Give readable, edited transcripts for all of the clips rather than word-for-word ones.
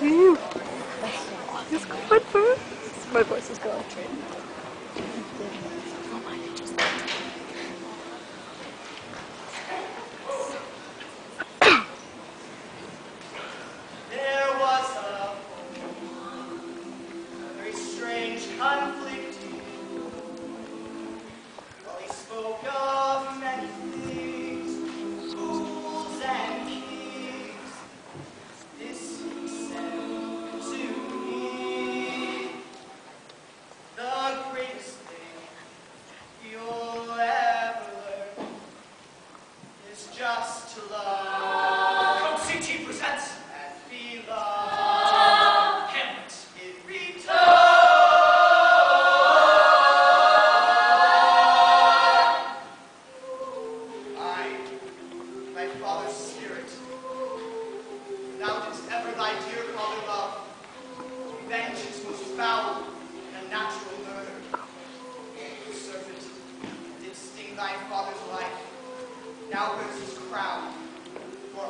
My voice is going. There was a very strange conflict. Well, he spoke of many things, rules and keys. This he said to me. The greatest thing you'll ever learn is just to love. Coach CT presents. And be loved. Hamlet. In return. I, my father's spirit, thou didst ever thy dear father love. Vengeance was foul. Natural murder. The serpent did sting thy father's life. Now wears his crown for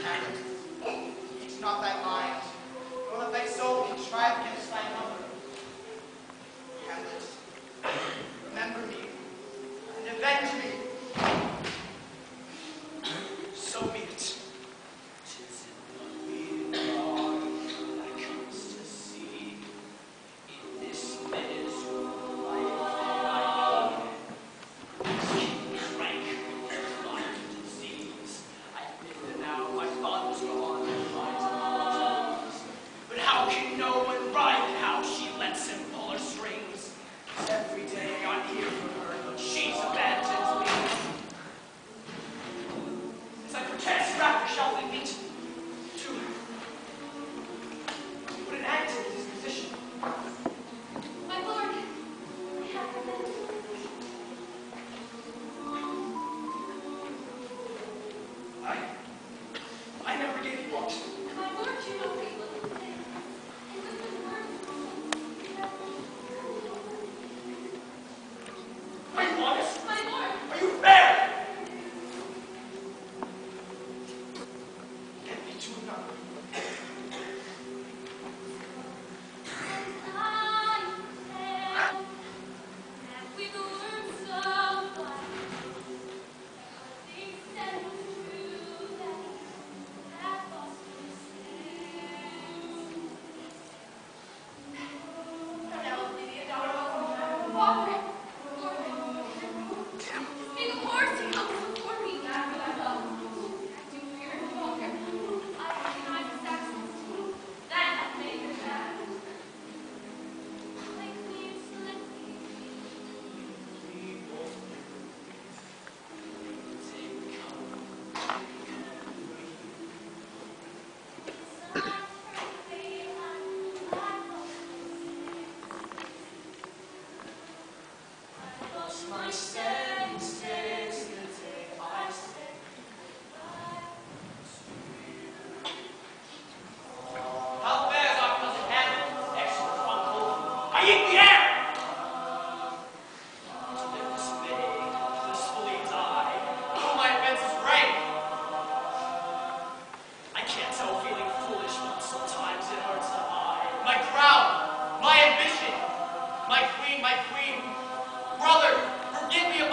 Hamlet, heed not thy mind, nor let thy soul contrive against thy mother. Hamlet, remember me and avenge me. So be it.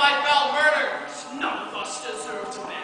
My bell murder! None of us deserve to be.